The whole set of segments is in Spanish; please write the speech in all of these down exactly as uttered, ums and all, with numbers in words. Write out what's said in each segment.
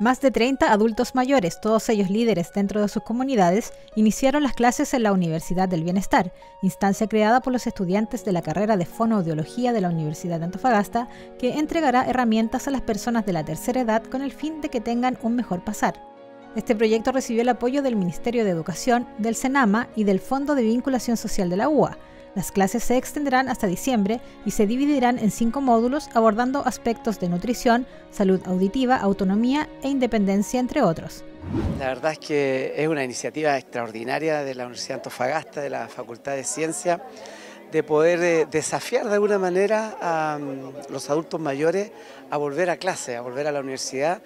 Más de treinta adultos mayores, todos ellos líderes dentro de sus comunidades, iniciaron las clases en la Universidad del Bienestar, instancia creada por los estudiantes de la carrera de Fonoaudiología de la Universidad de Antofagasta, que entregará herramientas a las personas de la tercera edad con el fin de que tengan un mejor pasar. Este proyecto recibió el apoyo del Ministerio de Educación, del Senama y del Fondo de Vinculación Social de la U A. Las clases se extenderán hasta diciembre y se dividirán en cinco módulos abordando aspectos de nutrición, salud auditiva, autonomía e independencia, entre otros. La verdad es que es una iniciativa extraordinaria de la Universidad de Antofagasta, de la Facultad de Ciencias, de poder desafiar de alguna manera a los adultos mayores a volver a clase, a volver a la universidad,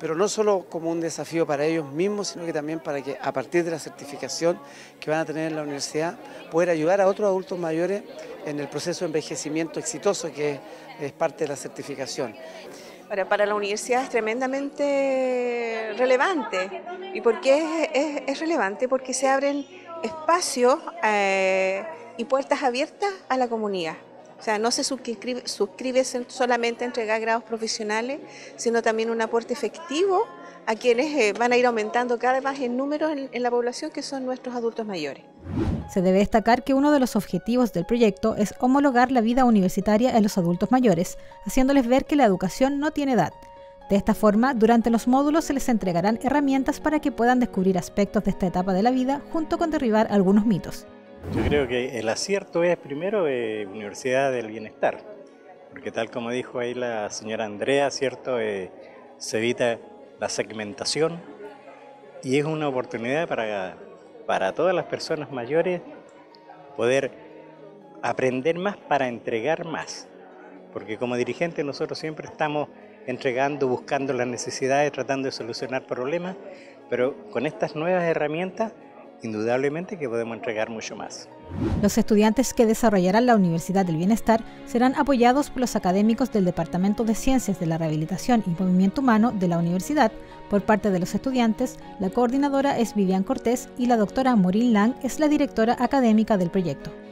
pero no solo como un desafío para ellos mismos, sino que también para que a partir de la certificación que van a tener en la universidad, poder ayudar a otros adultos mayores en el proceso de envejecimiento exitoso que es parte de la certificación. Ahora, para la universidad es tremendamente relevante. ¿Y por qué es, es, es relevante? Porque se abren espacios eh, y puertas abiertas a la comunidad. O sea, no se suscribe, suscribe solamente a entregar grados profesionales, sino también un aporte efectivo a quienes van a ir aumentando cada vez más el número en, en la población, que son nuestros adultos mayores. Se debe destacar que uno de los objetivos del proyecto es homologar la vida universitaria en los adultos mayores, haciéndoles ver que la educación no tiene edad. De esta forma, durante los módulos se les entregarán herramientas para que puedan descubrir aspectos de esta etapa de la vida, junto con derribar algunos mitos. Yo creo que el acierto es primero eh, Universidad del Bienestar, porque tal como dijo ahí la señora Andrea, cierto, eh, se evita la segmentación y es una oportunidad para, para todas las personas mayores poder aprender más para entregar más, porque como dirigentes nosotros siempre estamos entregando, buscando las necesidades, tratando de solucionar problemas, pero con estas nuevas herramientas indudablemente que podemos entregar mucho más. Los estudiantes que desarrollarán la Universidad del Bienestar serán apoyados por los académicos del Departamento de Ciencias de la Rehabilitación y Movimiento Humano de la universidad. Por parte de los estudiantes, la coordinadora es Vivian Cortés y la doctora Morín Lang es la directora académica del proyecto.